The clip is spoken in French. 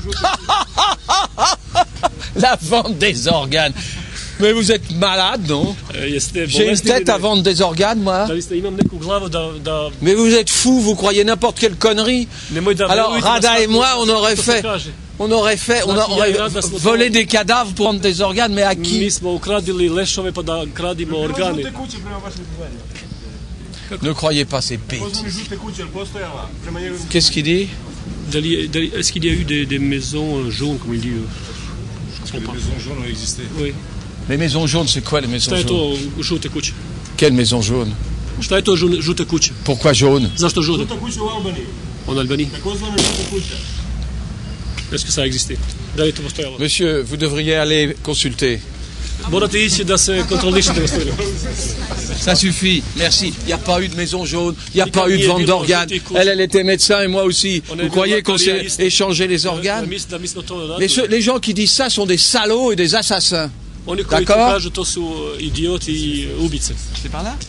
jour. La vente des organes. Mais vous êtes malade, non? J'ai une tête à vendre des organes, moi. Mais vous êtes fou, vous croyez n'importe quelle connerie. Alors Rada et moi, on aurait volé des cadavres pour vendre des organes, mais à qui? Ne croyez pas ces bêtises. Qu'est-ce qu'il dit? Est-ce qu'il y a eu des maisons jaunes, comme il dit? Je ne comprends pas. Les maisons jaunes ont existé. Oui. Les maisons jaunes, c'est quoi les maisons jaunes? Quelle maison jaune? Pourquoi jaune? En Albanie. Est-ce que ça a existé? Monsieur, vous devriez aller consulter. Ça suffit, merci. Il n'y a pas eu de maison jaune, il n'y a pas eu de vente d'organes. Elle était médecin et moi aussi. Vous croyez qu'on s'est échangé les organes? Les gens qui disent ça sont des salauds et des assassins. D'accord? C'est par là?